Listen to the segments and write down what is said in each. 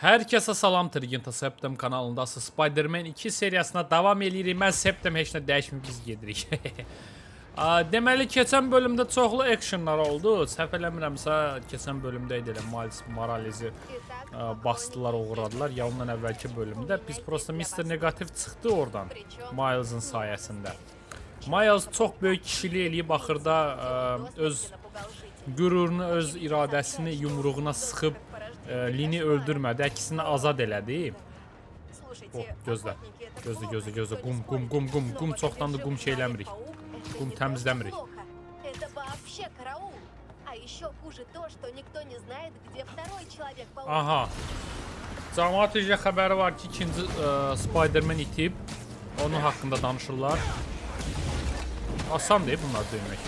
Herkese salam, Triginta Septem kanalında Spider-Man 2 seriyasına devam edirik. Mən Septem, heç nə dəyişmir, biz gedirik. Deməli, keçən bölümdə çoxlu actionlar oldu. Səhv eləmirəmsə, keçən bölümdə idi elə Miles Morales'i bastılar, uğradılar. Ya ondan əvvəlki bölümdə biz prosta Mr. Negative çıxdı oradan Miles'ın sayəsində. Miles çox böyük kişilik eləyib, axırda öz qürurunu, öz iradəsini yumruğuna sıxıb Lini öldürmədi, əkisini azad elədi. Gözlə, gözlə, qum, çoxdan da qum şeyləmirik. Qum təmizləmirik. Aha. Cəmaət üzrə xəbəri var ki, ikinci Spider-Man itib. Onun haqqında danışırlar. Asan deyib bunlar döymək.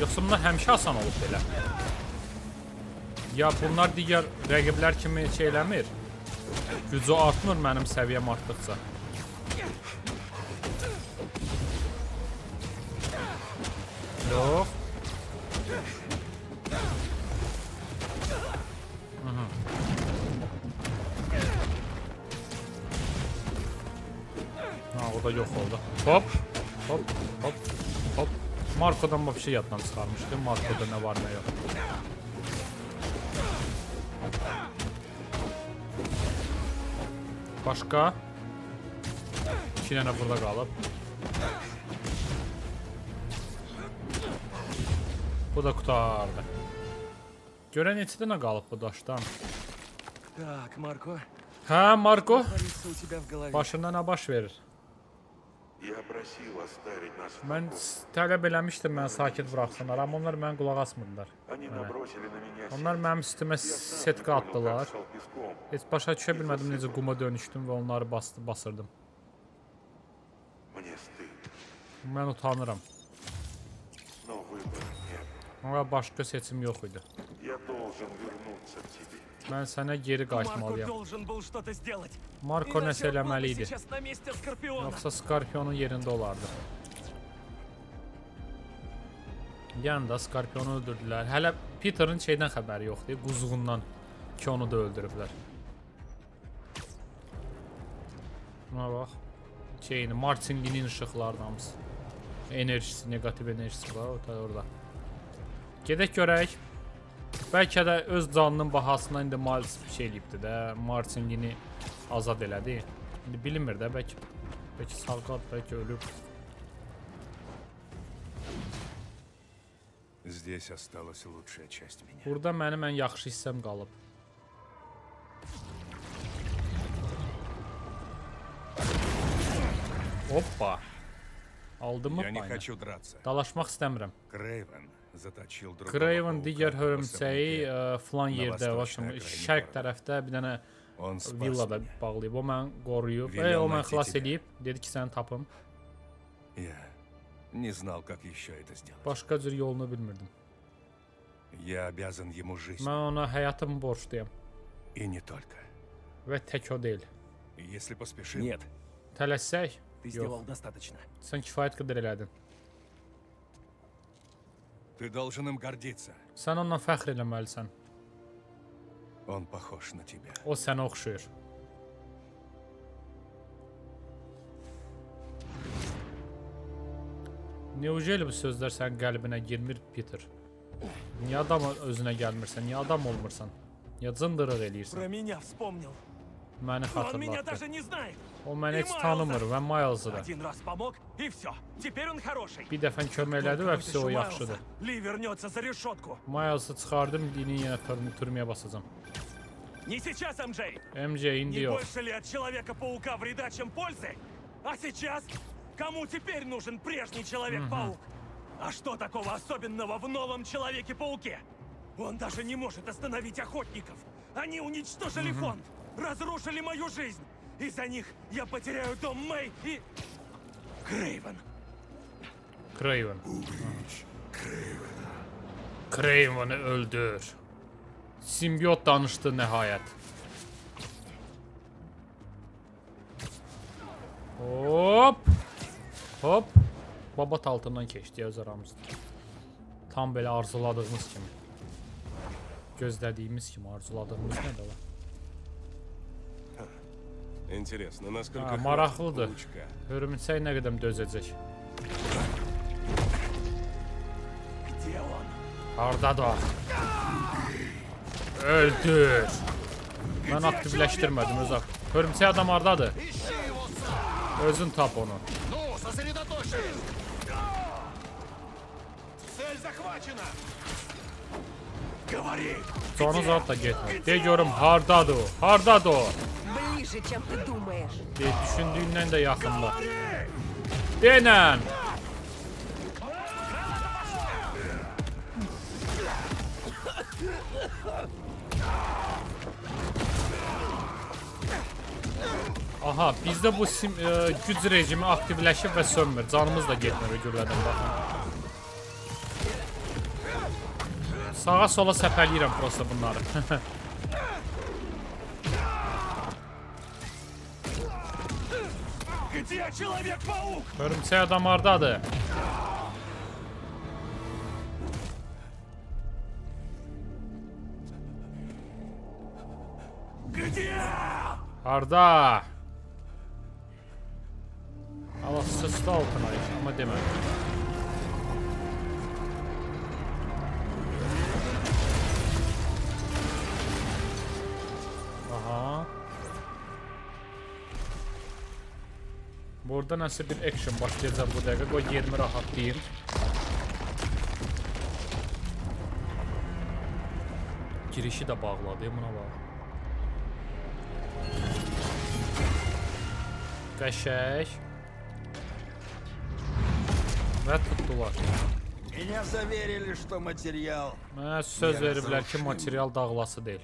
Yoxsa bunlar həmişə asan olub belə. Ya bunlar digər rəqiblər kimi şey eləmir. Gücü artmır mənim səviyyəm artdıqca. Yox. Ha, o da yox oldu. Hop, hop, hop, hop. Marko'dan bir şey yaddan çıxarmışdı. Marko'da nə var, nə yox. Başqa? İki dənə burada qalıb. Bu da qutardı. Görən neçə dənə qalıb bu daşdan? Hə, Marko? Başında nə baş verir? Mən tələb eləmişdim, mənə sakit bıraxsınlar, amma onlar mənə qulaq asmırlar. Onlar mənim üstümə setka atdılar. Heç başa düşə bilmədim, necə quma dönüşdüm və onları basırdım. Mən utanıram. Ona başqa seçim yox idi. Mən sənə geri qayıtmalıyam. Marko nəsə eləməli idi. Yoxsa Scorpion'un yerində olardı. Yəni da Scorpion'u öldürdülər. Hələ Peter'ın şeydən xəbəri yoxdur, quzğundan ki onu da öldürüblər. Buna bax. Şeyini, Martinginin işıqlardanız. Enerjisi, negativ enerjisi var orada. Gedək görək. Bəlkə də öz canının bahasına indi Miles bir şey eləyibdi də, Martingini azad elədi. İndi bilinmir də, bəlkə salqat, bəlkə ölüb. Burada mənim ən yaxşı hissəm qalıb. Hoppa. Aldımı payını. Dalaşmaq istəmirəm. Kraven digər hörümçəyi filan yerdə, şərq tərəfdə bir dənə villada bağlayıb. O mən qoruyub, o mən xilas edib. Dedi ki, səni tapım. Başqa cür yolunu bilmirdim. Mən ona həyatımı borçluyam. Və tək o deyil. Tələssək? Yox. Sən kifayət qədər elədin. Sən onunla fəxr eləməlisən. O sənə oxşuyur. Neujeli bu sözlər sən qəlbinə girmir, Peter? Niyə adam özünə gəlmirsən, niyə adam olmursan? Niyə cındırıq eləyirsən? Məni xatırlattı. O məni heç tanımır və Miles'ı da. Bir dəfən kömək elədi və o yaxşıdır. Miles'ı çıxardım, dini yenə türməyə basacam. MJ, indi yox. Кому теперь нужен прежний Человек-паук? А что такого особенного в новом Человеке-пауке? Он даже не может остановить охотников. Они уничтожили фонд, разрушили мою жизнь. Из-за них я потеряю дом Мэй и... Крейвен. Крейвен. Убить Крейвена. Крейвен'ı öldür. Symbiote danışdı nihayet. Hop. Hop, babat altından keçdi ya öz aramızda. Tam belə arzuladığımız kimi. gözlediğimiz kimi, arzuladığımız ne de var. Ha, maraqlıdır. Hörümçək nə qədəm dözəcək. Hardadır? Öldür. Mən aktivləşdirmədim öz aktiv. Hörümçək adam hardadır? Özün tap onu. Sonu zat da getmir. De görüm hardadır o? Hardadır o? De, düşündüğündən də yaxındır. Denən. Aha, bizdə bu güc rejimi aktivləşib və sönmür. Canımız da getmir ögürlədən, baxın. Sağa sola səpəliyirəm prosta bunları. Hörümçək adam hardadır? Harda? Allah sıçdı altına ama demem. Aha. Burada nasıl bir action başlayacak bu dakika? O yerimi rahatlayayım. Girişi de bağladı buna bak. Qəşək. Ve tutdular. Mənə söz veriblər ki material dağılası deyil.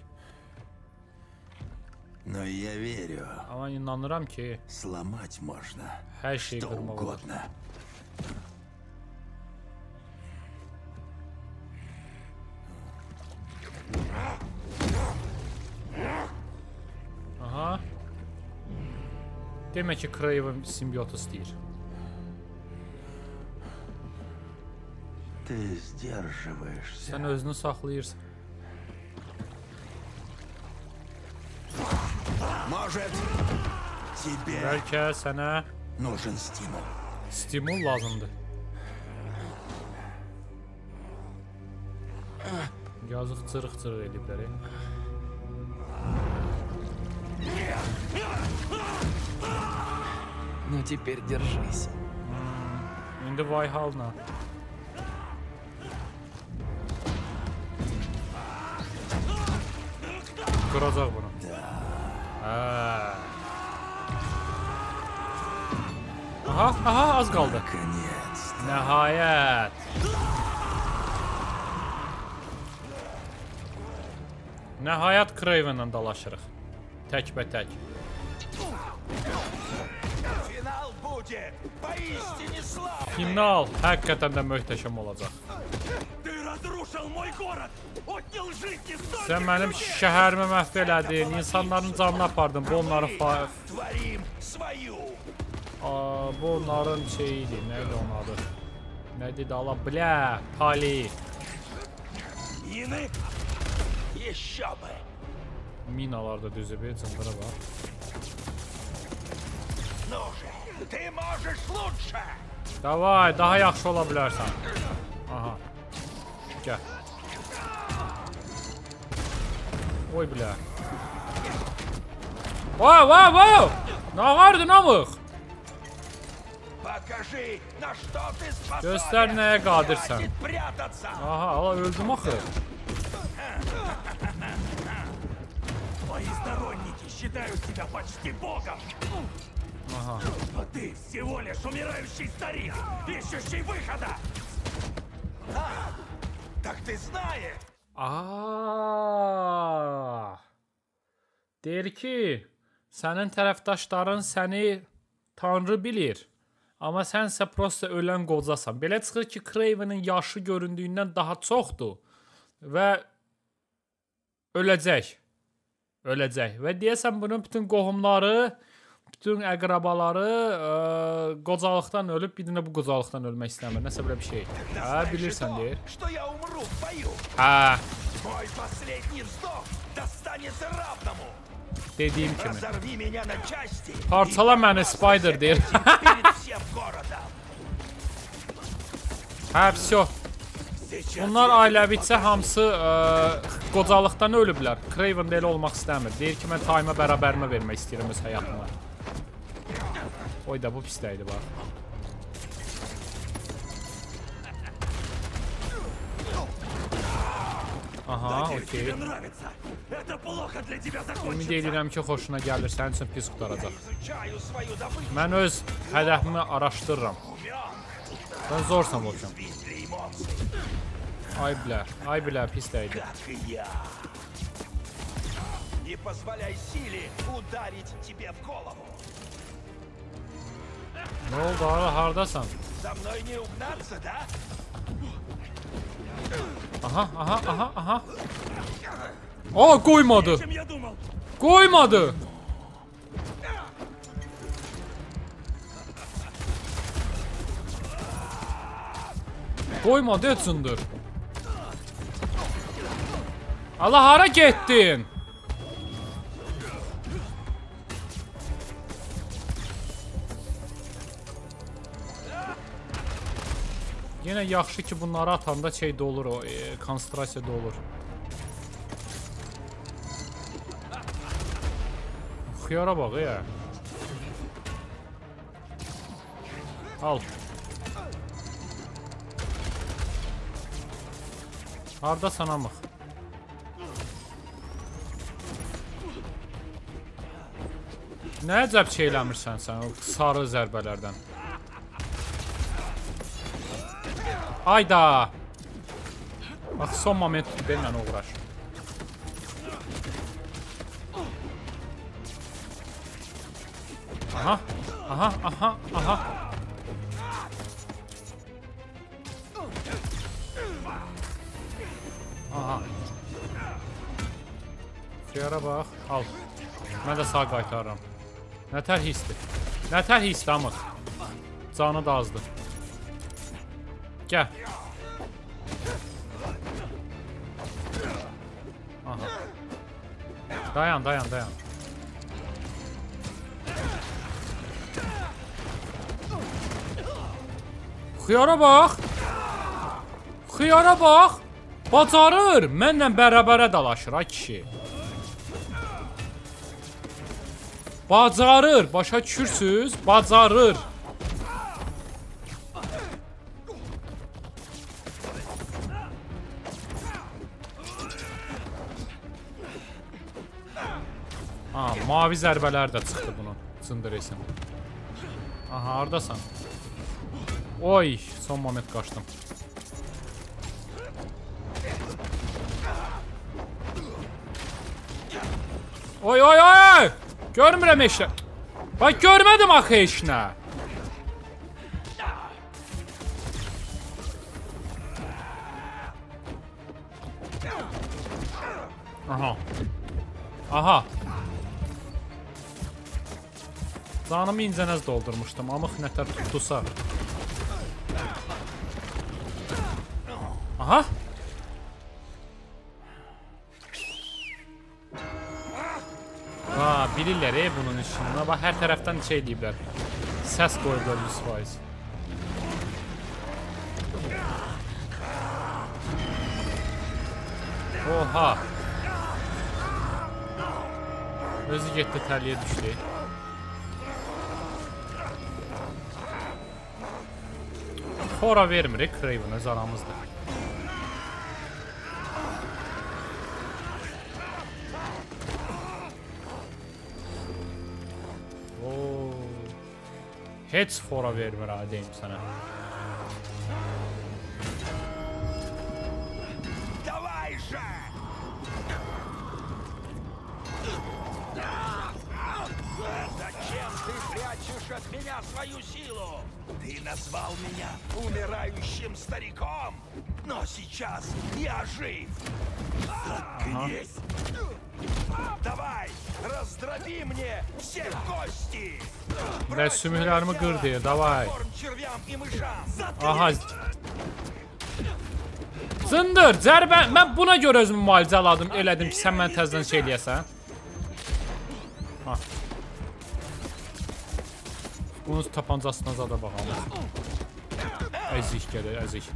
Ama inanıram ki her şeyi kırmaq olur. Aha. Demek ki Kraven simbiyotu istəyir. Sen özünü saxlayırsan. Belki sana stimul lazımdır. Yazıq cırıq-cırıq ediblər. İndi vay halına. Qıracaq bunu. Ha. Aha, aha, az kaldı. Nihayet. Nihayet Kraven'la dalaşırıq. Tək bə tək. Final hakikaten de möhtəşəm olacaq. Sen benim şehirimi mahvedin, insanların canını apardın. Bu onların bu onların şeyiydi. Neydi onun adı? Neydi de Allah bile tali. Minalarda düzü bir cındıra var. Davay, daha yaxşı ola bilərsən. Aha. Gel. Oy bile. Wow wow wow! Ne vardı namık? Göster neye kadirsen. Aha, ala öldüm axı. Aha. Aaa. Deyir ki, sənin tərəfdaşların səni tanrı bilir. Amma sənsə prosta ölən qocasan. Belə çıxır ki, Kraven'in yaşı göründüyündən daha çoxdur. Və öləcək. Öləcək. Və deyəsən bunun bütün qohumları, bütün əqrabaları qocalıqdan ölüb, bir dənə bu qocalıqdan ölmək istəmir. Nəsə belə bir şey. Hə, bilirsən deyir. Hə. Мой последний вздох достанется равному. Dediğim kimi. Parçala beni Spider der. Hə, vəsyo. Bunlar ailəvicə hamısı qocalıqdan ölüblər. Kraven də elə olmaq istəmir. Deyir ki, mən time-a bərabərimə vermək istəyirəm öz həyatımı. Oy da bu pisdəydi bax. Aha, okey. Ümid edirəm ki, xoşuna gəlir, sənin üçün pis qutaracaq. Mən öz hədəfimi araşdırıram. Mən zorsam olacam. Ay bilə, pis dəydi. Nə oldu, haradasan? Aha. Aa, koymadı. Koymadı. Koymadı etsindir. Allah hareket ettin. Yenə yaxşı ki bunları atanda şey dolur o, konsentrasiya dolur. Xiyara bax ya. Al. Harda sanamıq. Nə əcəb şeyləmirsən sən o sarı zərbələrdən. Hayda. Bak son moment benimle uğraş. Aha. Aha. Şuraya bak. Al. Ben de sağ qaytarıram. Nətər hisdir. Nətər hisdir amıq. Canı da azdır. Gel. Aha. Dayan. Xiyara bax. Bacarır. Mənlə bərabərə dalaşır ha kişi. Bacarır. Başa düşürsüz. Bacarır. Mavi zərbələr də çıxdı bunun. Cındır esin. Aha, hardasan? Oy, son moment qaçdım. Oy! Görmürəm eşinə. Bak, görmədim axı eşinə. Aha. Canımı incənəz doldurmuşdum, amıq nətər tutdusa. Aha! Aa, bilirlər bunun işini. Bax, hər tərəfdən şey deyiblər. Səs qoyublar 100%. Oha! Özü getdi, təliyə düşdü. Xora vermirik, Kraven öz aramızdır. Ooo. Heç xora vermir ha, deyim sənə. Ты назвал меня умирающим стариком, но сейчас я жив. Заткнись. Давай, раздроби мне все кости. Да, сümüklərimi qır deyə, davay. Aha. Sındır, zərbə. Mən buna görə özümü müalicə elədim ki, sən mən təzdən şey eləyəsən. Bunun tapancasına zada baxalım. Əzik gəlir, əzik.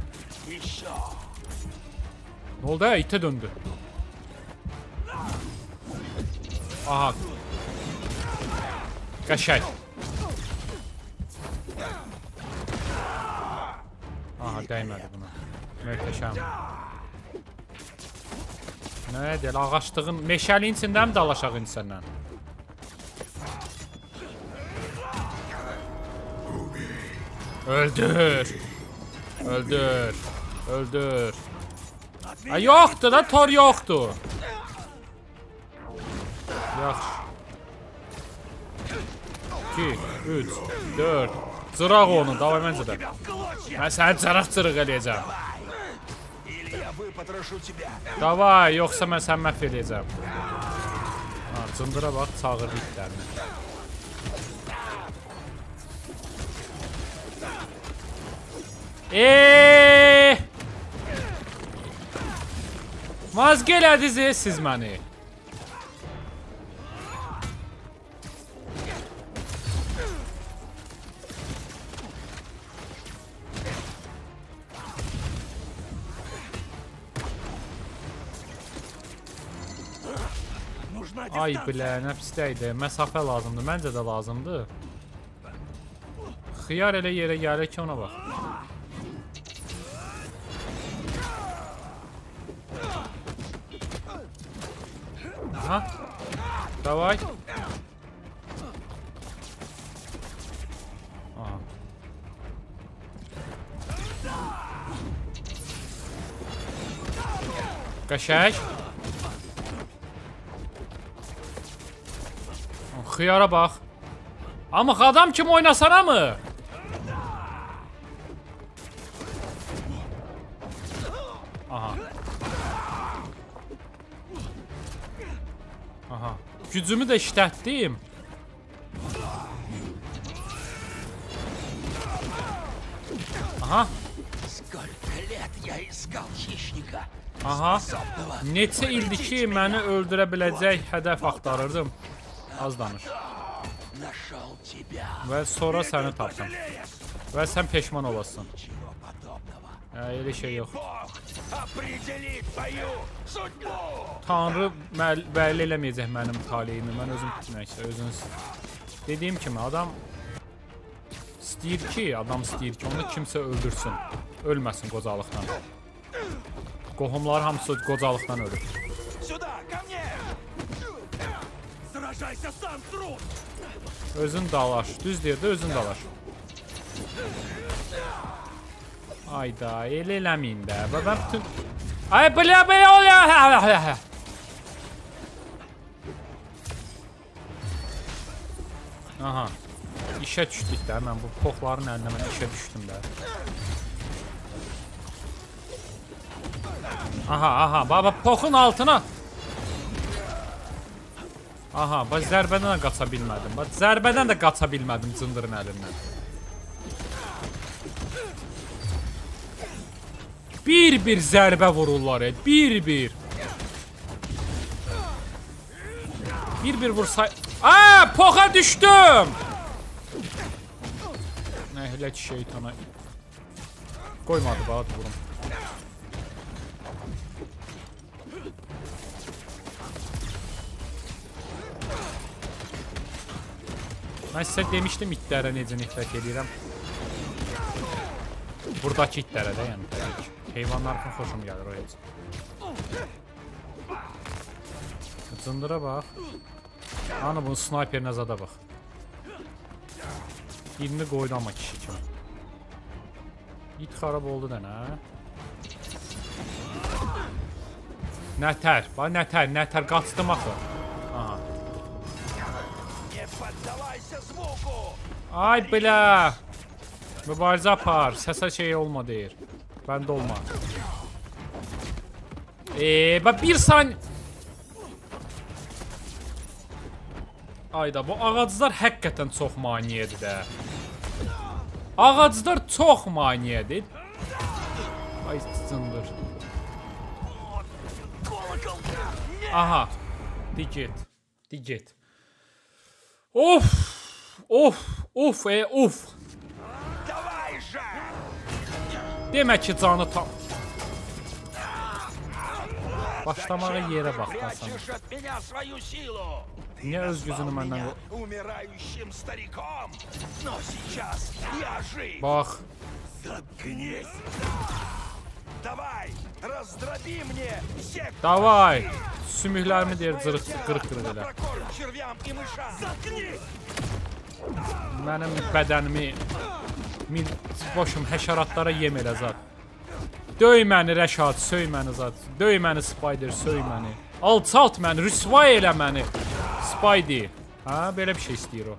Nə oldu ya? İtə döndü. Aha. Qəşək. Aha, dəymədi buna. Möhtəşəm. Nədir, ağaçlığın, meşəliyin içindəmi dalaşaq indi səndən? Öldür. Öldür. Öldür. Ha, yoxdur da, tor yoxdur. Yaxşı. 2, 3, 4. Cıraq onu, davay məncə də. Mən səni cırıq-cırıq eləyəcəm. Davay, yoxsa mən səni məhv eləyəcəm. Cındıra bax, çağırdı itlərini. Mazgə elədiniz siz məni. Ay bilə, nə pisdəydi, məsafə lazımdır, məncə də lazımdır. Xiyar elə yerə gəlir ki, ona bax. Aha, davay. Aha. Qəşək. Xiyara bax. Amıx adam kimi oynasana mı? Aha. Aha. Gücümü də işlətdim. Aha. Aha. Neçə ildir ki, məni öldürə biləcək hədəf axtarırdım. Az danış. Və sonra səni tapsam. Və sən peşman olasın. Elə şey yox. Tanrı bəlli eləməyəcək mənim taleyimi. Mən özüm tutmayacaq, özünüz. Dediyim kimi, adam istəyir ki, onu kimsə öldürsün. Ölməsin qocalıqdan. Qohumlar hamısı qocalıqdan ölür. Özün dalaş, düz deyirdi, özün dalaş. Ayda, elə eləməyin də. Ay, belə ol ya. Aha, işə düşdük də, mən bu poxların əlində mən işə düşdüm də. Aha, baba, poxun altına. Aha, bax zərbədən də qaça bilmədim. Bax zərbədən də qaça bilmədim cındırın əlindən. Bir-bir zərbə vururlar, bir-bir. Bir-bir vursay... Aaa, poxa düşdüm! Nəhləki şeytana... Qoymadı, bax vurum. Mən sizə demişdim itlərə necə nifrət edirəm. Buradakı itlərə də, yəni təbii ki. Heyvanlardan xoşum gəlir o heç. Cındıra bax. Ana bunun snayperin azada bax. 20 qoydu ama kişi kimi. İt xarab oldu da nə? Nətər, bax nətər qaçdım axı. Aha. Ay bilə. Mübarizə apar, səsə şey olma deyir. Bəndə olma. Bə bir saniyə. Ayda, bu ağaclar həqiqətən çox maniyədir də. Ağaclar çox maniyədir. Ay, cındır. Aha. Digit. Of. Demə ki canı tam. Başlamağa yerə baxdasan. Niyə öz gücünü məndən bax. Davay. Sümüklərimi deyir qırıq-qırıq elə. Mənim bədənimi boşum həşəratlara yem elə zad. Döy məni Rəşad, söy məni zad. Döy məni Spider, söy məni. Alçalt məni, rüsva elə məni. Spidey. Ha, belə bir şey istəyir o.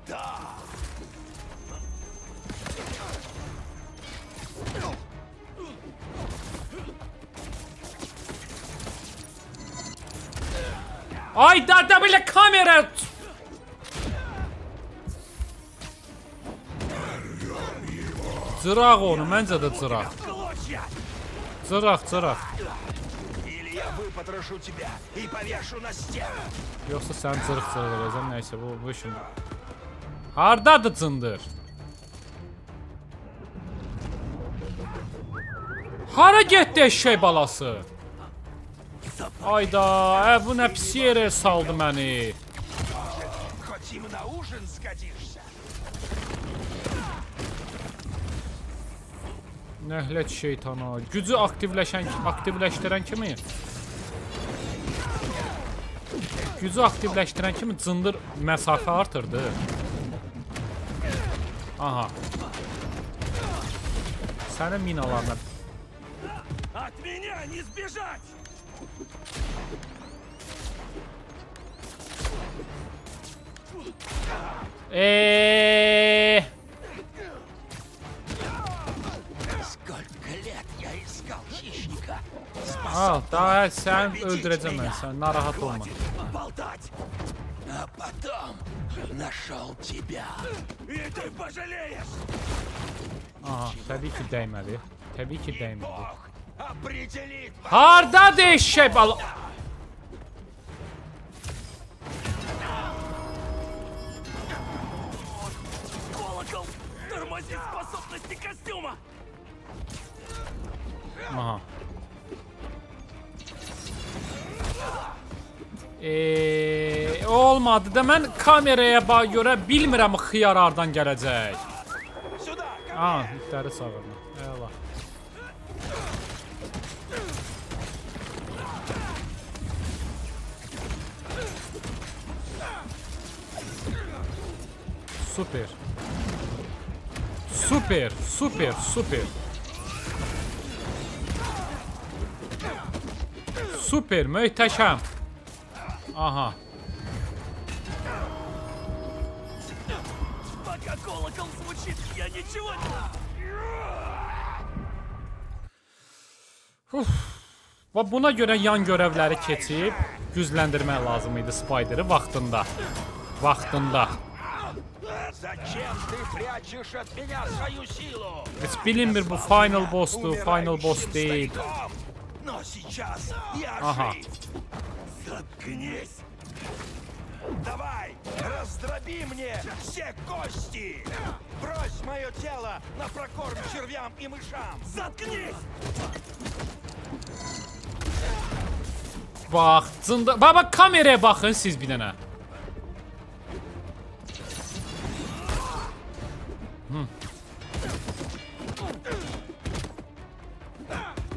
Ay da belə kamera. Cıraq onu, məncə də cıraq. Cıraq. Yoxsa sən cırıq eləcəm, nəysə bu işin. Hardadır cındır? Hara getdi eşşək balası? Ayda, bu nə pis yerə saldı məni. Nəhlət şeytana. Gücü aktivləşdirən kimi? Gücü aktivləşdirən kimi cındır məsafə artırdı. Aha. Sənin minalarına. Ah, daha sen öldüreceğim ben sen, narahat olma. Aha, tabii ki değmedi. Harda değişe bal. Aha. Olmadı da mən kameraya görə bilmirəm xiyar hardan gələcək. Aa, itləri sağırma. Ey Allah. Super. Super, möhtəşəm. Aha. Uf. Və buna görə yan görevləri keçib gücləndirmək lazım idi Spider-i vaxtında. Heç bilinmir bu final boss deyil. Aha. Давай, раздроби мне все кости. Брось мое тело на прокорм червям и мышам. Заткнись. Bak, zında. Baba kameraya bakın siz bir dana.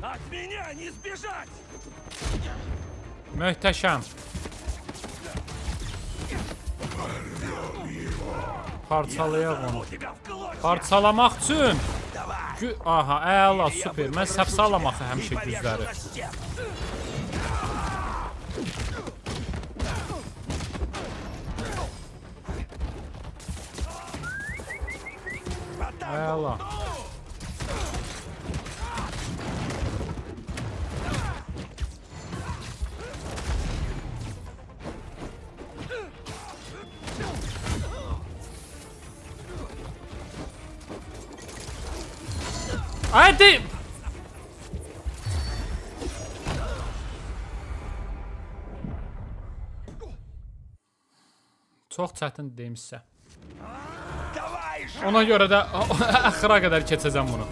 От меня не сбежать. Möhtəşəm. Parçalayaq onu. Parçalamaq üçün. Aha, əla, super. Mən səpsalamaq həmişə gücləri. Əla. Hadi. Çox çətin demişsə. Ona görə də axıra qədər keçəcəm bunu.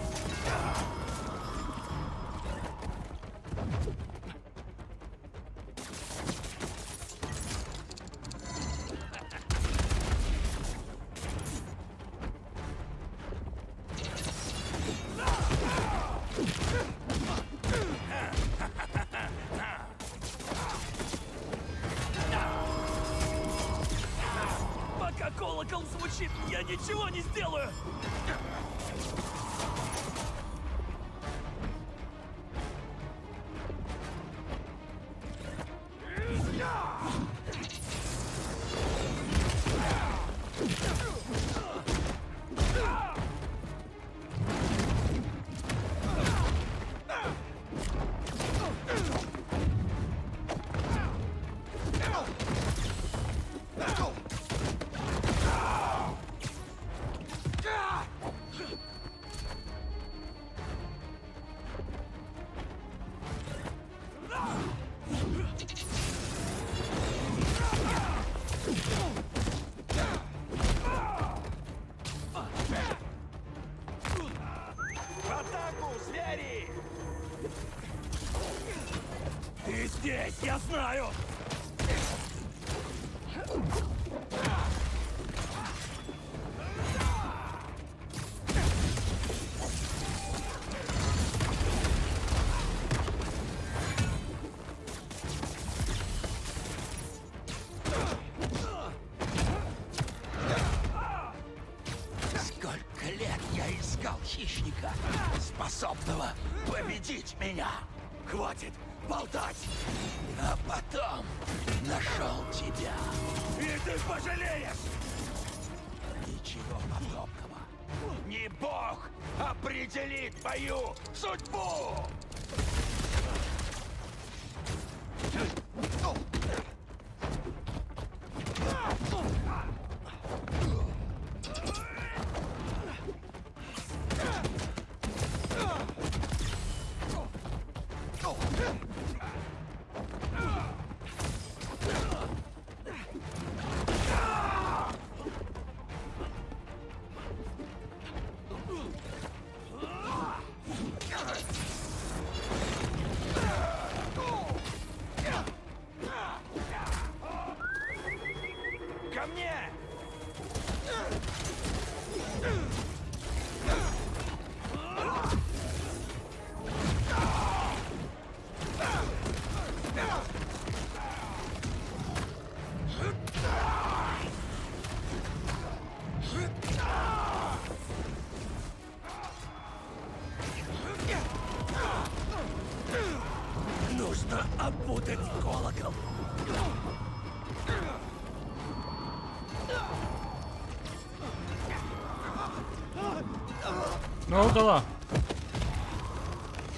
Ne oldu la?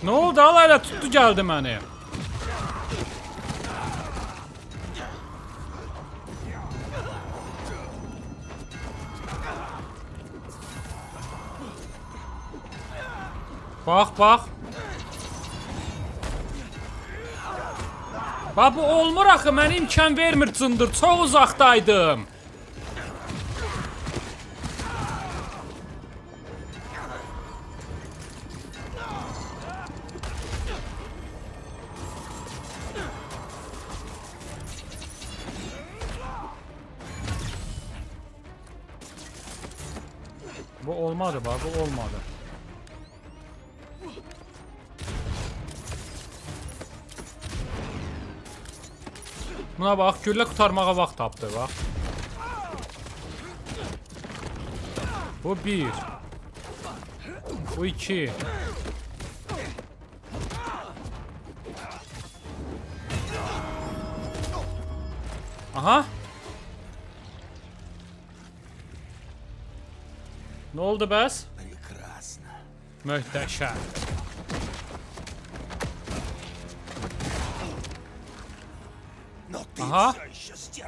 Ne oldu alayla tuttu geldi beni. Bak bak. Bak bu olmur axı, mən imkan vermir cındır, çok uzaqdaydım. Buna bak, güllə kurtarmağa vaxt tapdı, bak. Bu bir. Bu iki. Aha. Ne oldu bəs? Möhtəşəm. Aha,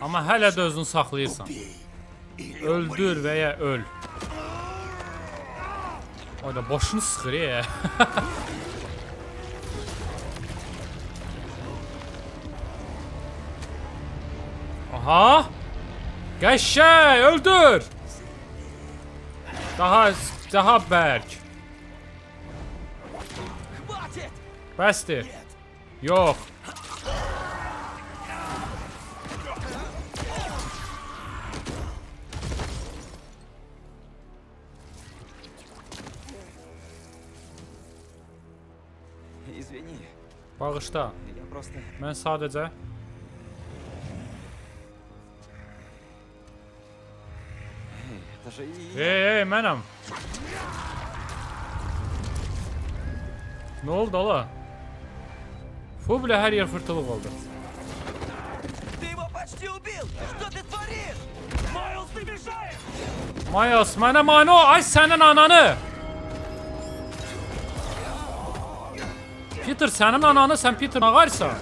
ama hala da özünü saxlayırsan. Öldür veya öl. O da başını sıxır ya. Aha. Geçey, öldür. Daha berk. Bəsdir. Yox. Bağışla. Mən sadəcə Hey, mənəm. Nə oldu ala? Bu bile her yer fırtılık oldu. Miles, mənə mane ol. Ay sənin ananı. Peter, sənin ananı. Sən Peter ağarsan.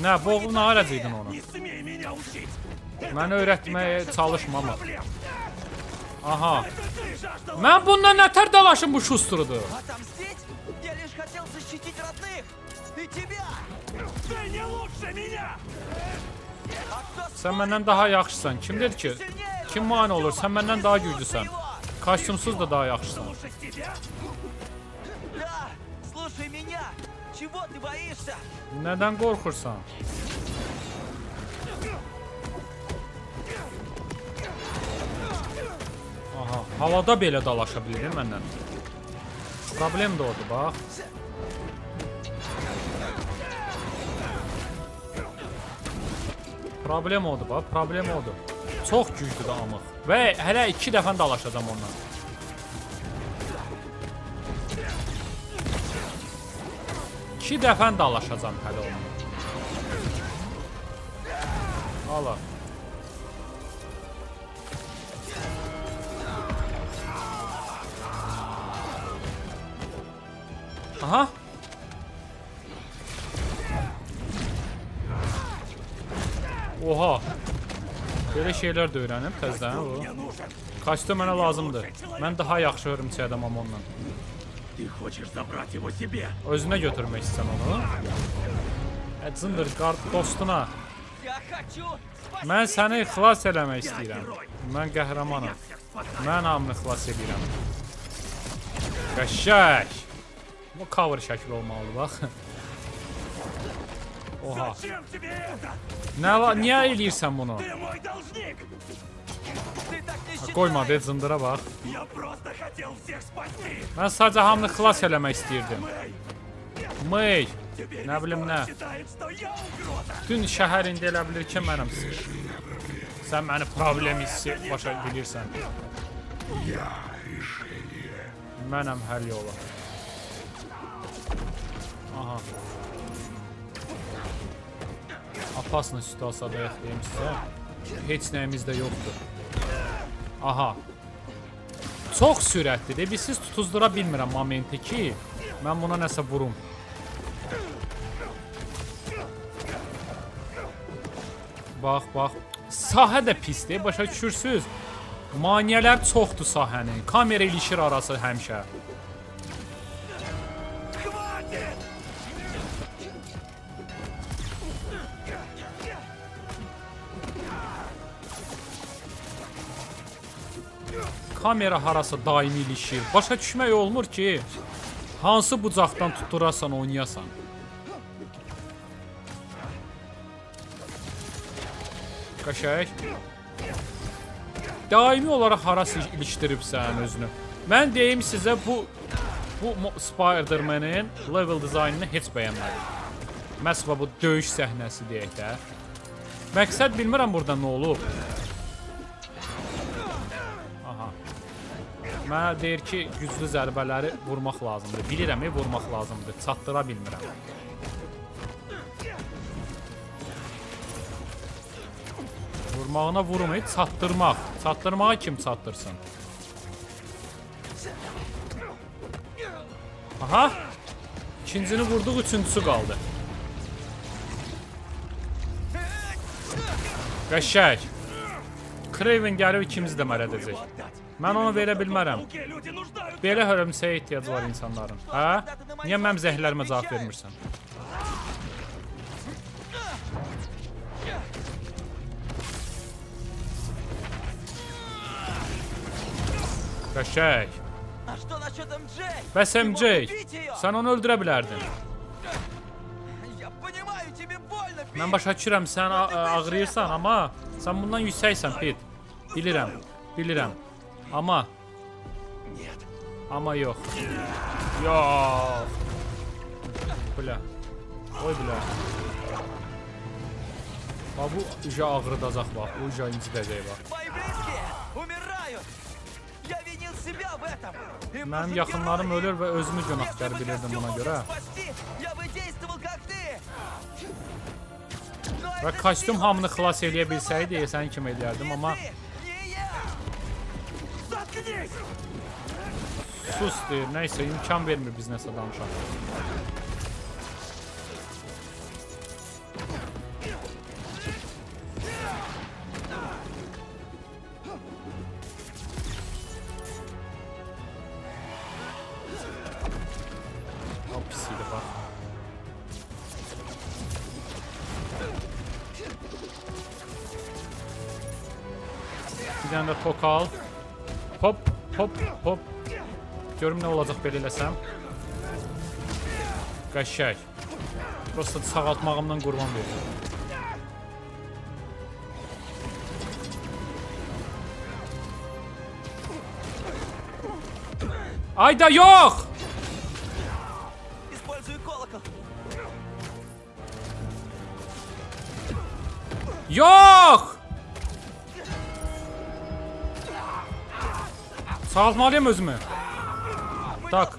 Ne, boğulun ağracıydın onu. Mən öyrətməyə çalışmamam. Aha. Mən bundan nətər dalaşım bu şusturudur. Sən məndən daha yaxşısan. Kim dedi ki? Kim mane olur? Sən məndən daha güclüsən. Kostyumsuz da daha yaxşısan. Nədən qorxursan? Aha, havada belə dalaşa bilirim məndən. Problem də odur, bax. Problem odur, bax, problem odur. Çox güclü də amıq. Və hələ 2 dəfə dalaşacam ondan. İki dəfə dalaşacam hələ ondan. Allah. Aha. Oha. Belə şeylər də öyrənim təzədən bu. Kostyum mənə lazımdır. Mən daha yaxşı hörümçi adamam ondan. Özünə götürmək istəyəm onu. Əcindir dostuna. Mən səni xilas eləmək istəyirəm. Mən qəhrəmanım. Mən hamını xilas edirəm. Qəşək. Bu cover şəkil olmalıdır, bax. Oha. Niyə eləyirsən bunu? Qoyma, de zındıra bax. Mən sadəcə hamını xilas eləmək istəyirdim. Mey, nə bilim nə. Dün şəhərində elə bilir ki, mənəm siz. Sən məni problemi başa bilirsən. Mənəm hər yola. Aha. Apasını situasiyada yaxlayayım sizə. Heç nəyimiz də yoxdur. Aha. Çox sürətlidir. Biz siz tutuzdura bilmirəm momenti ki, mən buna nəsə vurum. Bax, bax. Sahə də pisdir. Başa düşürsünüz. Maniyələr çoxdur sahənin. Kamera ilişir arası həmişə. Kamera harası daimi ilişir. Başa düşmək olmur ki, hansı bucaqdan tutdurasan, oynayasan. Qaşayək. Daimi olaraq harası ilişdiribsən özünü. Mən deyim sizə, bu Spider-Man'in level dizaynını heç bəyənmədim. Məsələn, bu döyüş səhnəsi deyək də. Məqsəd bilmirəm burada nə olub. Mənə deyir ki, güclü zərbələri vurmaq lazımdır. Bilirəm, vurmaq lazımdır. Çatdıra bilmirəm. Vurmağına vurmayı, çatdırmaq. Çatdırmağa kim çatdırsın? Aha! İkincini vurduq, üçüncüsü qaldı. Qəşək! Kraven gəlib ikimizi də mərədəcək. Mən onu verə bilmərəm. Belə hörümçəyə ehtiyac var insanların. Hə? Niyə mənim zəhərlərimə cavab vermirsən? Qəşək. Bəs MJ, sən onu öldürə bilərdin. Mən başa düşürəm, sən ağrıyırsan, amma sən bundan yüksəksən, Pit. Bilirəm, bilirəm. Ama yox. Yox. Bula. Oy bula. Bax, bu uca ağrıdacaq, bax. Bu uca incidəcək, bax. Mənim yaxınlarım ölür və özümü günahkar bilirdim buna görə. Və kostyum hamını xilas eləyə bilsəydi, sən kimi eləyərdim, amma... Sus deyir, neyse, imkan vermir biz nəsə danışaq. O pis idi, bax. Bir dənə də tokal. Hop, hop, hop. Görüm nə olacaq belə eləsəm. Qəşək. Prosta sağaltmağımdan qurban verir. Ayda yox! Yox! Sağaltmalıyım özümü. Tak.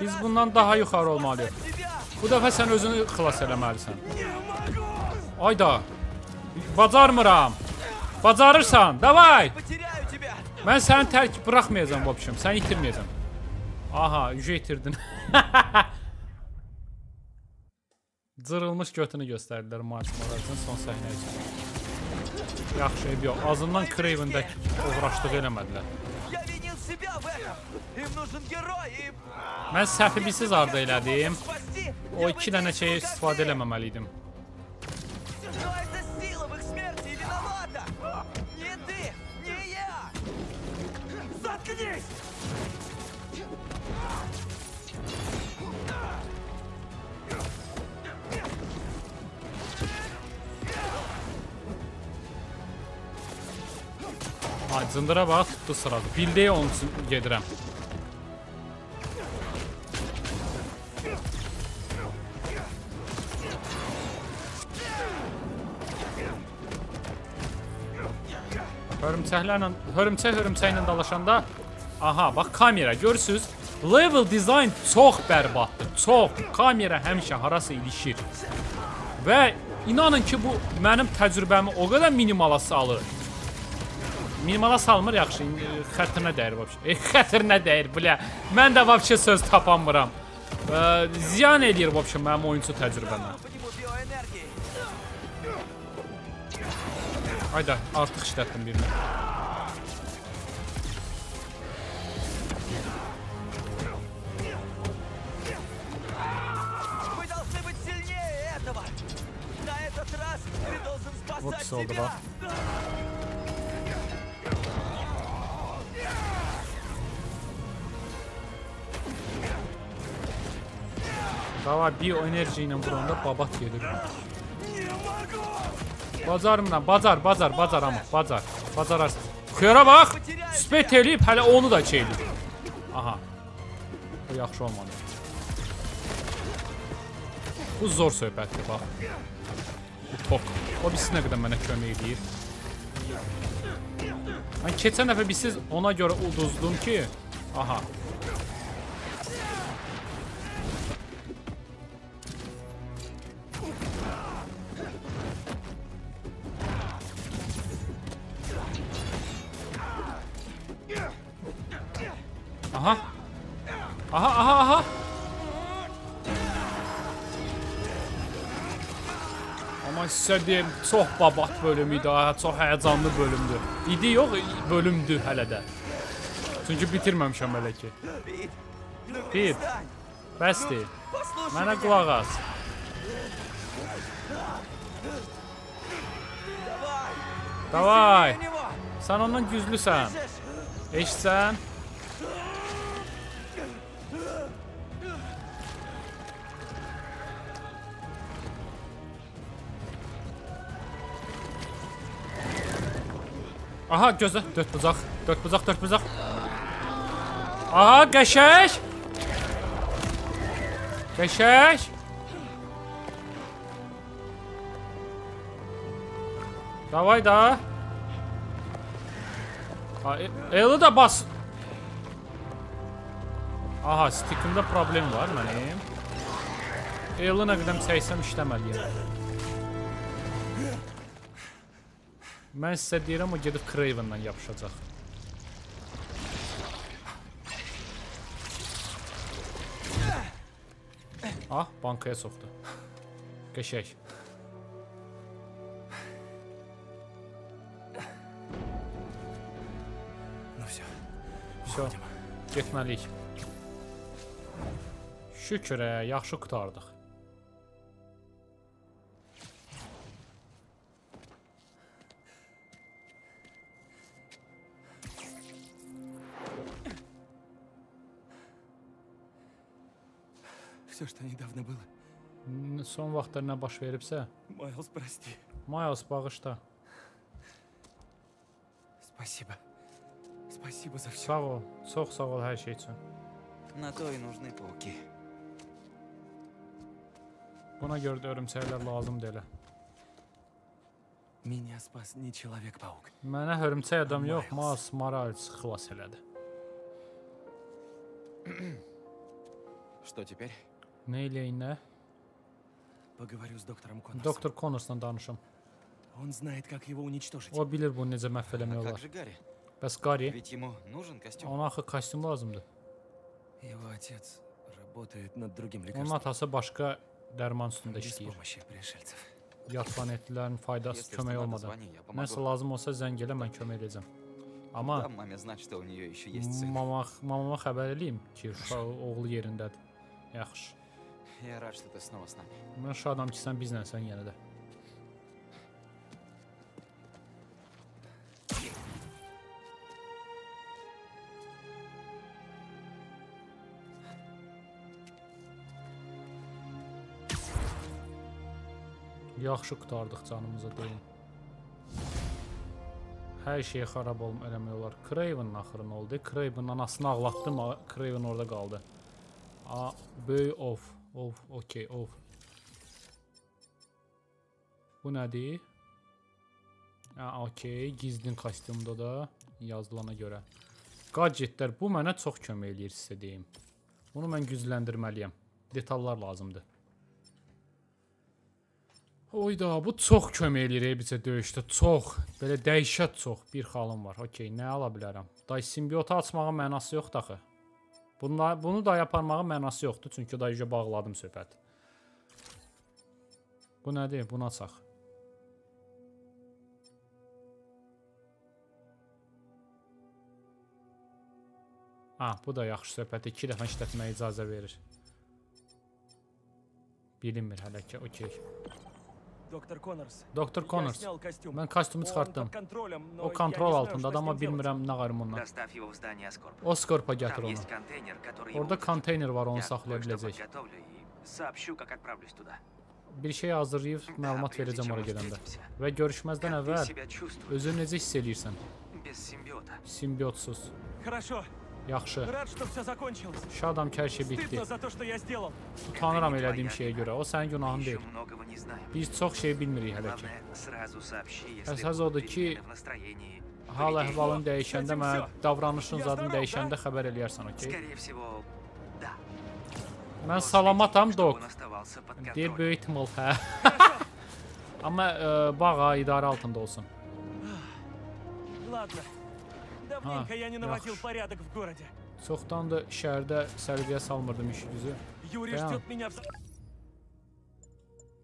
Biz bundan daha yuxarı olmalıyıq. Bu dəfə sən özünü xilas eləməlisən. Ayda. Bacarmıram. Bacarırsan. Davay. Mən səni tərk bıraxmayacam babşım. Səni itirməyəcəm. Aha, yüce itirdin. Cırılmış götünü göstərdilər Miles Morales'ın son səhnə üçün. Yaxşı, ev yox. Azından Kraven'dəki uğraşdığı eləmədilər. Mən səfilisiz arda elədim. O iki dənə şeyi istifadə eləməməliydim. Zındıra bax, tutdu sıradı. Bildiyi onun üçün gedirəm. Hörümçək-hörümçəklə dalaşanda... Aha, bax, kamera, görürsünüz. Level design çox bərbaddır, çox. Kamera həmişə harası ilişir. Və inanın ki, bu mənim təcrübəmi o qədər minimala salır. Minimala salmır, yaxşı, xətirinə dəyir vabşi. Xətirinə dəyir, bilə. Mən də vabşi söz tapanmıram. Ziyan eləyir vabşi mənim oyuncu təcrübəmə. Ayda, artıq işlətdim birini. Bu pis oldu, bax. Davay, bioenerji ilə vuranda babat gedir. Bacarmıram, bacar amma, bacararsın. Xıyara bax, spet eləyib, hələ onu da çeyləyib. Aha, bu yaxşı olmadı. Bu zor söhbətdir, bax. Bu tok, o birisi nə qədər mənə kömək edir. Mən keçən dəfə birisiz ona görə uduzdum ki, aha. Aha. Aman sizə deyim, çox babat bölümüydü, çox həyəcanlı bölümdür. İdi yox, bölümdür hələ də. Çünki bitirməmişəm hələ ki. Pip, bəsdir. Mənə qulaq as. Davay. Sən ondan güclüsən. Eşitsən. Aha, gözlə. Dörd bucaq. Dörd bucaq, dörd bucaq. Aha, qəşək. Qəşək. Davay da. Eli da bas. Aha, stikimdə problem var mənim. Eli nə qədəm çəksəm işləməliyəm. Mən sizə deyirəm, o gedib Kraven'dan yapışacaq. Ah, bankaya soxdu. Qəşək. Getməliyik. Şükürə, yaxşı qutardıq. Son vaxtlar nə baş veribsə? Miles, bağışda. Sağ ol, çox sağ ol hər şey üçün. Buna görə də örümçəklər lazımdır elə. Mənə örümçək adam yox, Miles Morales xilas elədi. Nə eləyək nə? Doktor Connors'la danışım. O bilir bunu necə məhv eləmək olar. Bəs Garry, ona axı kostyum lazımdır. Onun atası başqa dərman üstündə işləyir. Yad planetlərin faydası kömək olmadan. Nəsə lazım olsa zəng elə, mən kömək edəcəm. Amma mamama xəbər eləyim ki, oğlu yerindədir. Yaxşı. Mən şadam ki, sən bizlə, sən yenə də. Yaxşı qutardıq canımıza, deyin. Hər şey xarab eləmək olar. Kraven'ın axırı nə oldu? Kraven'ın anasını ağlatdım, Kraven orada qaldı. Böyük of. Of, okey, of. Bu nədir? Okey, gizlin kostyumda da yazılana görə. Gadgetlər, bu mənə çox kömək eləyir, sizə deyim. Bunu mən gücləndirməliyəm. Detallar lazımdır. Oyda, bu çox kömək eləyir bizə döyüşdə, çox. Belə dəhşət çox bir xalım var. Okey, nə ala bilərəm? Day simbiota açmağın mənası yoxdur axı. Bunu da yaparmağın mənası yoxdur, çünki dayıca bağladım söhbət. Bu nədir? Bunu açaq. Bu da yaxşı söhbət. 2 dəfə işlətməyə icazə verir. Bilinmir hələ ki, okey. Doktor Connors, mən kostyumu çıxartdım. O kontrol altındadır, amma bilmirəm nə qarım ondan. O Skorpa gətir onu. Orada konteyner var, onu saxlaya biləcək. Bir şey hazırlayıb, məlumat verəcəm ora gedəndə. Və görüşməzdən əvvəl özünü necə hiss eləyirsən? Simbiotsuz. Yaxşı. Şadam ki, hər şey bitdi. Utanıram elədiyim şeyə görə. O sənin günahın deyil. Biz çox şey bilmirik hələ ki. Əsas odur ki, hal-əhvalın dəyişəndə, mənə davranışın zadını dəyişəndə xəbər eləyərsən, okey? Mən salamatam, dok. Deyir, böyük ihtimal, hə? Amma bağa idarə altında olsun. Çoxdan da şəhərdə sərgiyə salmırdım işi güzü.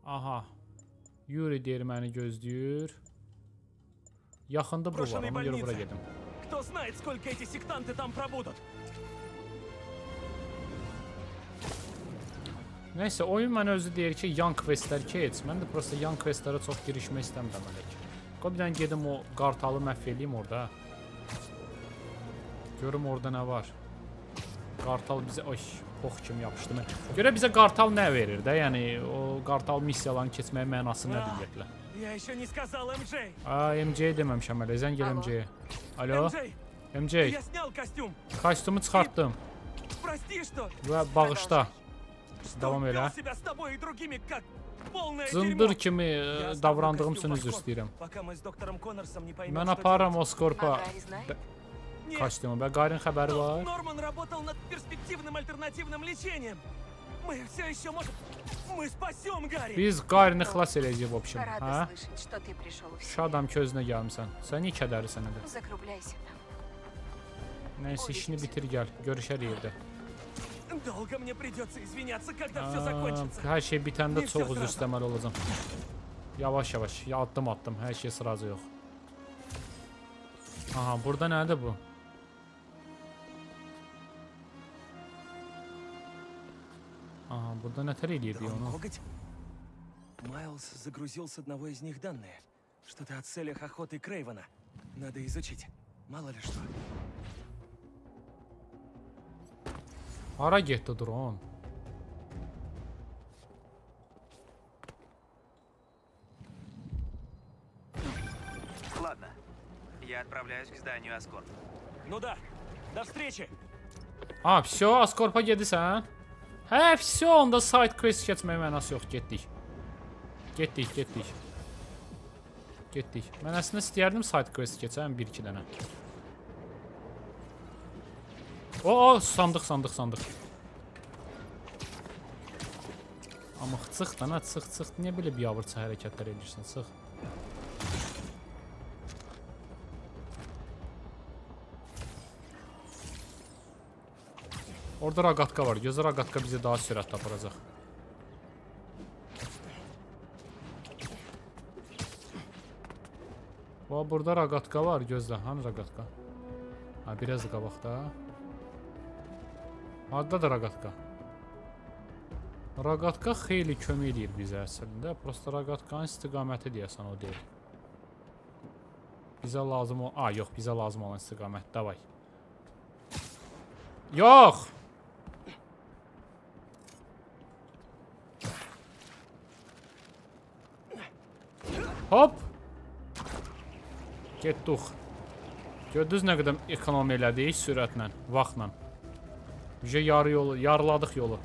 Aha, Yuri deyir məni gözləyir. Yaxında bu var, ona görə bura gedim. Кто знает, сколько эти сектанты там пробудут. Neyse, oyun mənə özü deyir ki, yan questlər keç. Mən də prosta yan questlərə çox girişmək istəmirəm hələlik. Qoy bir dənə gedim o qartalı məhv eləyim orada. Görüm orada nə var. Qartal bizə ay pox kimi yapışdı mən. Görə bizə qartal nə verir də? Yəni o qartal missiyalarını keçməyə mənası nədir ümumiyyətlə? Ya еще не сказал MJ. Aa, MJ deməmişəm hələ. Zəng gəl MJ-yə. Alo? MJ. Я снял костюм. Kostyumu çıxartdım. Прости, что. Və bağışla. Davam elə. Zındır kimi davrandığım üçün üzr istəyirəm. Mən aparıram o Skorpa kostyumu. Bə Garry'nin xəbəri var. Biz Garry'ni xilas eləyəcəyik vəbşim. Hə? Şadam ki, özünə gəlmişsən. Sən iyi kədəri sənədir. Nəysə, işini bitir gəl. Görüşər yerdə. Her şey bitende çok özür istemeli olacağım. Yavaş yavaş. Ya attım attım. Her şey sırası yok. Aha, burada nerede bu? Aha, burada ne tereli ediyor onu? Miles загрузил с одного из них данные. Что-то о целях охоты Крейвена. Надо изучить. Мало ли что. Hara getdi dron? Ладно. Я отправляюсь к зданию Аскорп. Ну да. До встречи. А, всё, Аскорpa gedisən? Hə, всё, onda side quest keçməyə mənası yox, getdik. Getdik. Mən əslində istəyərdim side quest keçəm 1-2 dənə. O, sandık. Ama çıx da, çıx. Niye böyle bir yavırça hareketler edirsin? Çıx. Orada raqatka var. Gözü raqatka bizi daha sürət tapıracaq. O, burada raqatka var. Gözlə. Hani raqatka? Ha, biraz qabaqda. Hardadır raqatka? Raqatka xeyli kömək edir bizə əslində. Prosta raqatkanın istiqaməti deyəsən o deyil. Bizə lazım olan... Yox, bizə lazım olan istiqamət. Davay. Yox! Hop! Getdik. Gördünüz nə qədər ekonomi elədik sürətlə, vaxtla. Yüce yarı yolu, yarıladık yolu.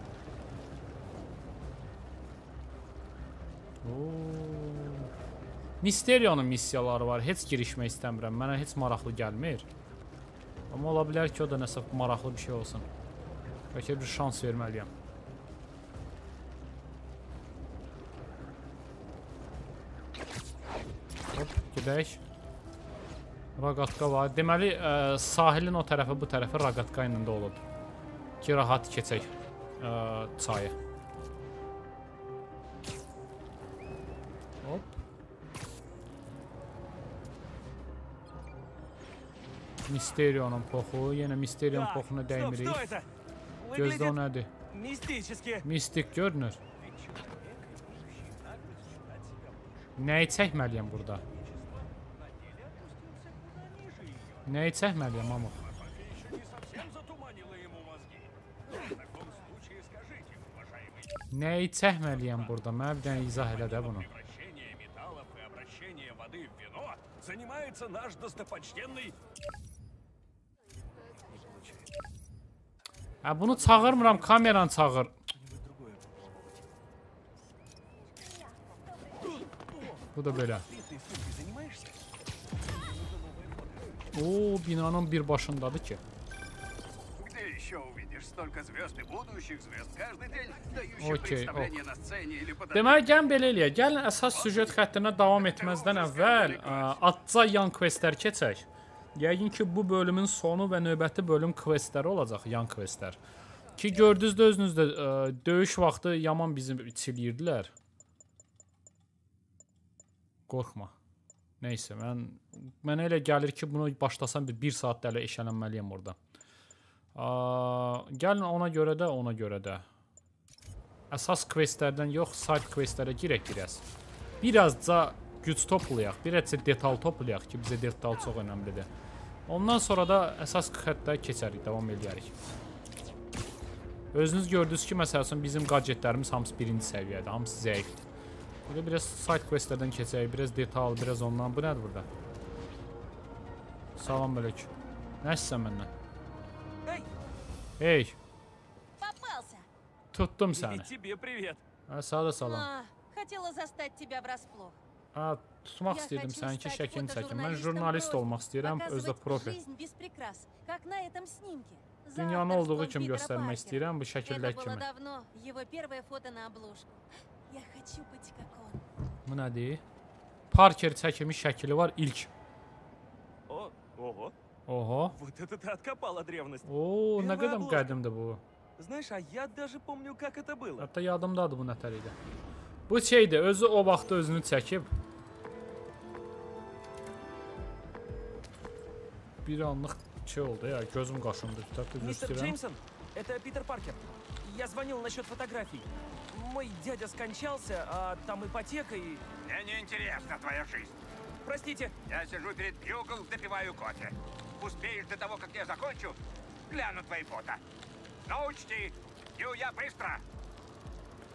Misterionun missiyaları var. Heç girişmək istəmirəm. Mənə heç maraqlı gəlmir. Amma ola bilər ki, o da nəsə maraqlı bir şey olsun. Bəlkə bir şans verməliyəm. Hop, gedək. Raqatka var. Deməli, sahilin o tərəfi, bu tərəfi raqatka ilə də olub. Ki rahat keçək çayı. Hop. Misterionun poxu. Yenə Misterion poxuna dəymirik. Gözdə o nədir? Mistik görünür. Nəyi çəkməliyəm amıq? Nəyi çəkməliyəm burada? Mənə bir dənə izah elə də bunu. Bunu çağırmıram, kameran çağır. Bu da belə. Ooo, binanın bir başındadır ki. Okey, ok. Deməli, gəlin belə eləyək. Gəlin əsas süjet xəttinə davam etməzdən əvvəl atca yan questlər keçək. Yəqin ki, bu bölümün sonu və növbəti bölüm questləri olacaq, yan questlər. Ki gördünüz də özünüzdə döyüş vaxtı yaman bizi çiliyirdilər. Qorxma. Neyse, mən elə gəlir ki, bunu başlasam bir saatlərlə işlənməliyəm orada. Gəlin ona görə də. Əsas questlərdən yox, side questlərə girək. Birazca güc toplayaq, birazca detal toplayaq ki, bizə detal çox önəmlidir. Ondan sonra da əsas xəttə keçərik, davam edərik. Özünüz gördünüz ki, məsəl üçün bizim gadgetlərimiz hamısı birinci səviyyədə, hamısı zəifdir. Burada biraz side questlərdən keçək, biraz detal, biraz ondan. Bu nədir burada? Salam bölük. Nə istəyirsən məndən? Hey! Tuttum səni. Sağ da salam. Tutmaq istəyirdim səni ki, şəkini çəkim. Mən jurnalist olmaq istəyirəm, özdə profi. Dünyanı olduğu kimi göstərmək istəyirəm, bu şəkildək kimi. Bu nədir? Parker çəkilmiş şəkili var ilk. Oho. Ooo, nə qədər qədimdir bu? Hətta yadımdadır bu nətər idi. Bu şeydir, özü o vaxtda özünü çəkib. Bir anlıq şey oldu ya, gözüm qaşındı. Mr. Jameson, это Peter Parker. Я звонил насчет фотографий. Мой дядя скончался, а там ипотека и... Мне не интересна твоя жизнь. Простите. Я сижу перед Бьюгл, допиваю кофе. Успеешь до того, как я закончу, гляну твои фото. Но учти, пью я быстро.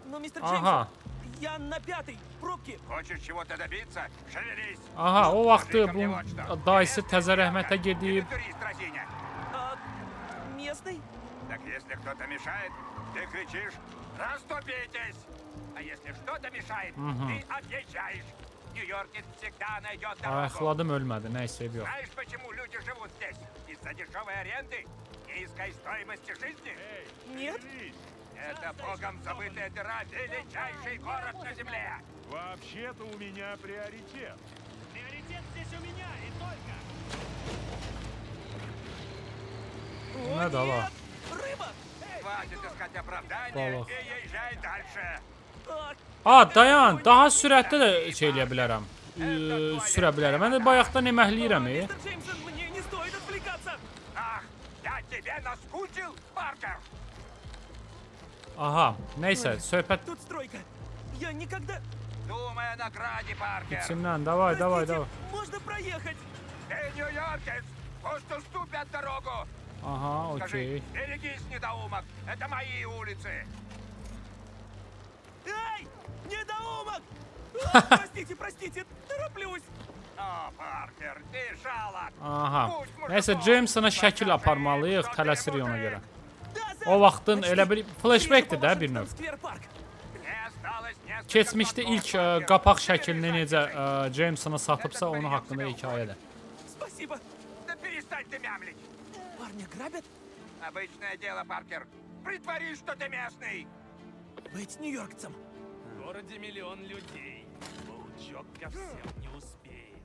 Но, мистер Джеймс, я на пятой пробке. Хочешь чего-то добиться? Шевелись. Ага, о vaxtı bu dayısı təzə rəhmətə gedib. Местный? Так если кто-то мешает, ты кричишь «Раступитесь!» А если что-то мешает, ты отвечаешь. Нью-Йоркец всегда найдет дорогу. Ayaqladım ölmədi, nəysə yox. Знаешь, почему люди живут здесь? Из-за дешевой аренды? Низкой стоимости жизни? Нет. Это богом забытая дыра, величайший город на земле. Вообще-то у меня приоритет. Приоритет здесь у меня и только. Надо было. A, dayan, daha sürətdə də şey eləyə bilərəm. Sürə bilərəm, mən də bayaqdan əməhliyirəm. Aha, neysə, söhbət. İçimdən, davay. Aha, okey. Aha. Neyse, Jamesona şəkil aparmalıyıq, tələsirik ona görə. O vaxtın elə bir flashbackdir də bir növ. Keçmişdə ilk qapaq şəklini necə Jamesona satıbsa, onun haqqında hekayədir. Парня грабят? Обычное дело, Паркер. Притворись, что ты местный. Быть нью-йоркцем. В городе миллион людей. Волчок ко всем не успеет.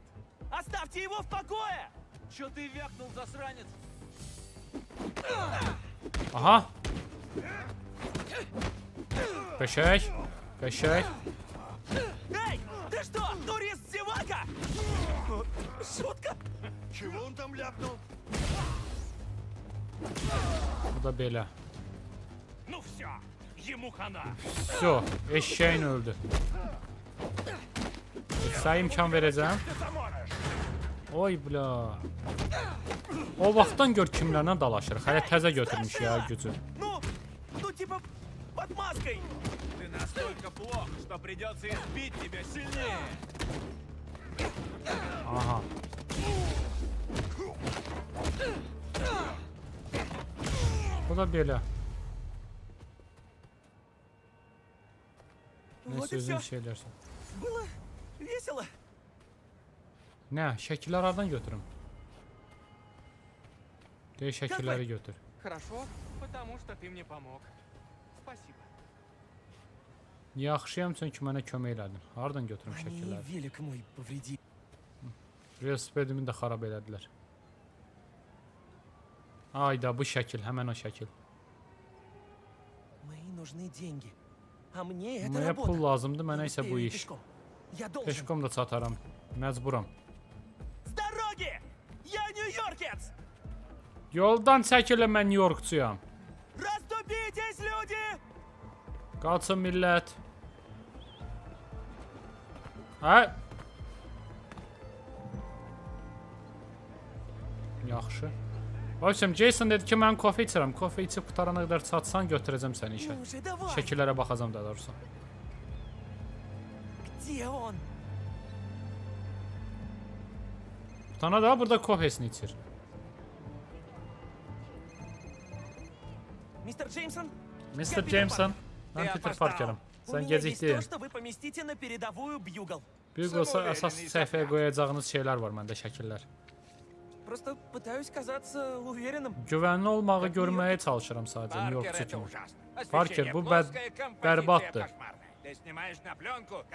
Оставьте его в покое! Чё ты вякнул, засранец? Ага. Качай. Качай. Эй, ты что, турист-зевака? Шутка? Чего он там ляпнул? Bu da belə. Все, eşeğin öldü. Say imkan verəcəm. Oy bula. O vaxtdan gör kimlərlə dalaşırıq. Hələ təzə götürmüş ya gücü. Aha. Bu da belə. Neyse, özün şey edersin. Ne? Şekiller aradan götürüm. De şekilleri götür. Yaxşıyam çünki mənə kömək elədin. Haradan götürüm şekilleri? Velosipedimi də xarab elədilər. Ayda bu şəkil, həmən o şəkil. Mənə pul lazımdır, mənə isə bu iş. Peşkom da çataram, məcburam. Yoldan çəkilə, mən New Yorkçuyam. Qaçın millət. Hə? Yaxşı. Başım, Jason dedi ki, mən kofe içirəm. Kofe içib qutarana qədər çatsan, götürəcəm səni işə. Şəkillərə baxacam da doğrusu. Qutana da burada kofesini içir. Mr. Jameson, mən Peter Parker'ım. Sən gecikdin. Bugle olsa əsas səhvəyə qoyacağınız şeylər var məndə, şəkillər. Güvənli olmağı görməyə çalışıram sadəcə, New Yorkçu kimi. Parker, bu bərbaddır.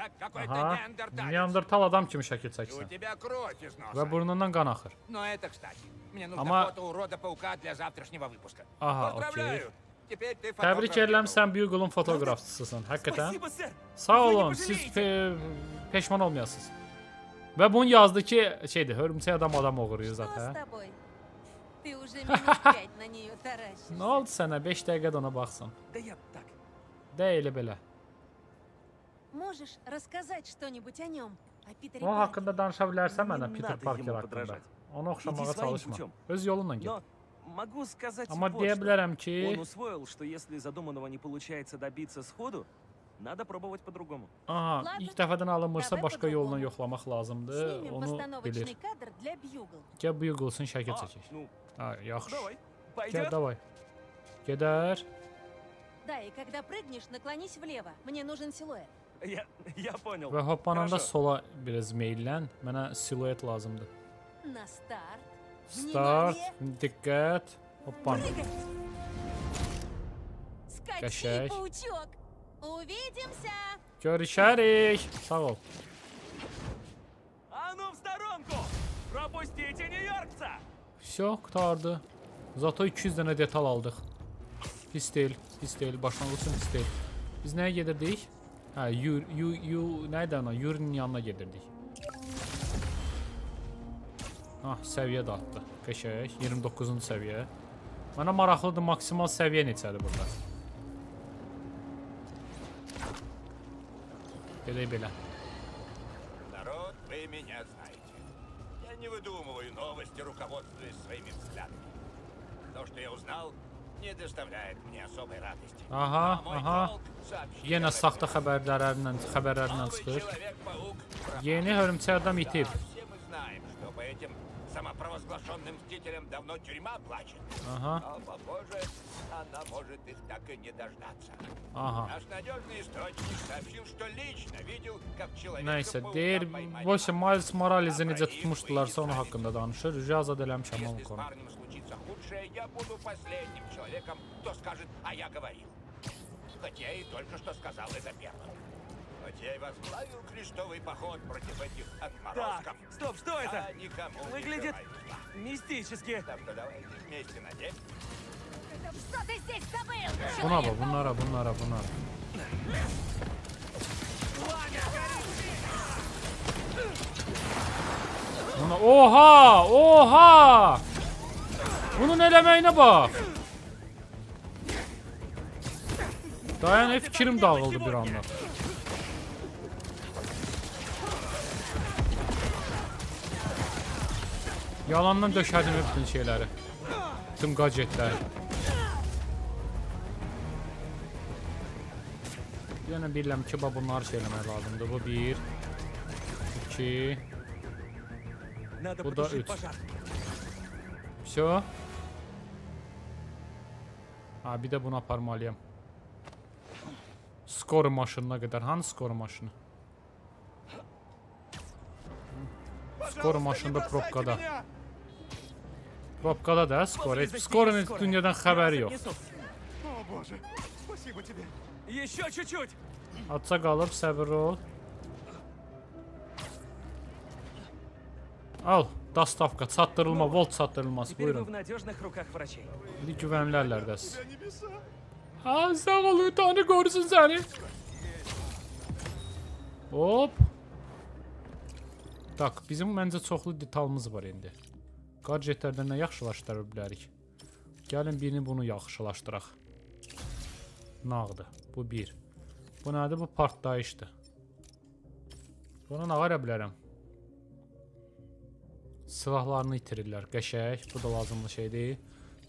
Aha, neandertal adam kimi şəkil çəksən. Və burnundan qan axır. Amma... Aha, okey. Təbrik edirəm, sən Bugle'un fotoqrafçısısın, həqiqətən. Sağ olun, siz peşman olmayasınız. Və bunu yazdı ki, şeydir, hörümçək adam oğuruyuz zaten. Nə oldu sənə? 5 dəqiqədə ona baxsın. Deyil, belə. Onun haqqında danışa bilərsən mənə, Peter Parker haqqında. Ona oxşamağa çalışma. Öz yolunla git. Amma deyə bilərəm ki... Aha, ilk dəfədən alınmırsa başqa yolla yoxlamaq lazımdır, onu bilir. Gəl Bugle'sın şəkil çəkək. Yaxşı. Gəl, davay. Gedər. Və hoppananda sola biraz meyillən, mənə siluet lazımdır. Start, diqqət, hoppan. Qəşək. Görüşərik. Sağ ol. Vso, qutardı. Zato 200 dənə detal aldıq. Pis deyil, pis deyil. Başlanğıç üçün pis deyil. Biz nəyə gedirdik? Hə, Yurinin yanına gedirdik. Hah, səviyyə də atdı. Qəşək, 29-cu səviyyə. Mənə maraqlıdır, maksimal səviyyə neçədir burada? Gedək belə. Aha, aha. Yenə saxta xəbərlərlə çıxır. Yeni hörümçək adam itib. Aha. Aha. Nəysə, deyir, boşa Miles Morales'i necə tutmuşdularsa onun haqqında danışır. Rücə azad eləmişəm onun konu. Так, стоп, что это? Выглядит мистически. Bunlara. Oha, oha! Bunun eləməyinə bax. Dayan, fikrim dağıldı bir anda. Yalandan döşədim bütün şeyləri. Tüm gadgetləri. Yəni bilirəm ki, bunları şey eləmək lazımdır. Bu 1, 2, bu da 3. Vso. Ha, bir də bunu aparmalıyam. Skoru maşınına qədər. Hanı skoru maşını? Skoru maşında propkada. Propkada da skor. Skorun dünyadan xəbəri yox. Atsa qalıb, səbir ol. Al, dastavka, çatdırılma, volt çatdırılması, buyurun. İndi güvənlərlərdəs. Ha, zavallı, tanrı qorusun səni. Hop. Tak, bizim məncə çoxlu detalımız var indi. Gadgetlərdən nə yaxşılaşdıra bilərik? Gəlin birini bunu yaxşılaşdıraq. Nağdı. Bu bir. Bu nədir? Bu partlayışdır. Bunu nə qara bilərəm? Silahlarını itirirlər. Qəşək. Bu da lazımlı şeydir.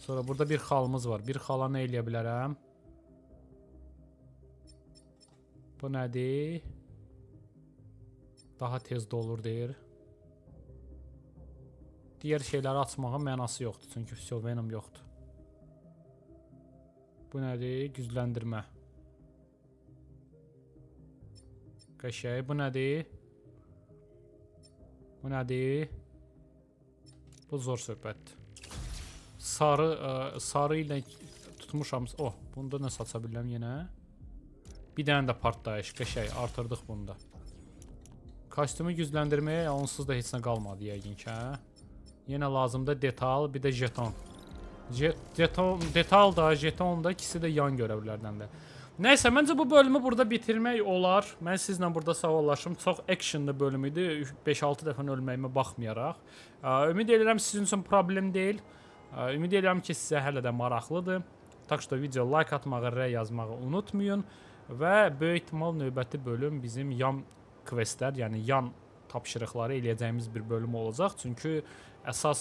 Sonra burada bir xalımız var. Bir xala nə eləyə bilərəm? Bu nədir? Daha tez dolur deyir. Digər şeyləri açmağa mənası yoxdur. Çünki Venom yoxdur. Bu nədir? Gücləndirmə. Qəşəy. Bu nədir? Bu nədir? Bu zor söhbətdir. Sarı ilə tutmuşamız. Oh, bunu da nə saça bilirəm yenə? Bir dənə də partlayış. Qəşəy. Artırdıq bunu da. Kostyumu gücləndirməyə onsuz da heç nə qalmadı yəqin ki, hə? Yenə lazımdır detal, bir də jeton. Jeton da ikisi də yan görevlərdən də. Nəysə, məncə bu bölümü burada bitirmək olar. Mən sizlə burada sağollaşım. Çox actionlı bölüm idi. 5-6 dəfə ölməyimə baxmayaraq. Ümid edirəm sizin üçün problem deyil. Ümid edirəm ki, sizə hələ də maraqlıdır. Tak ki, video like atmağı, rəy yazmağı unutmayın. Və böyük ehtimal növbəti bölüm bizim yan questlər, yəni yan tapşırıqları eləyəcəyimiz bir bölüm olacaq. Çünki əsas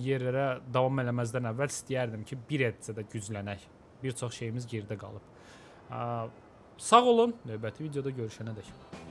yerlərə davam eləməzdən əvvəl istəyərdim ki, bir etsə də güclənək. Bir çox şeyimiz geridə qalıb. Sağ olun, növbəti videoda görüşənə dək.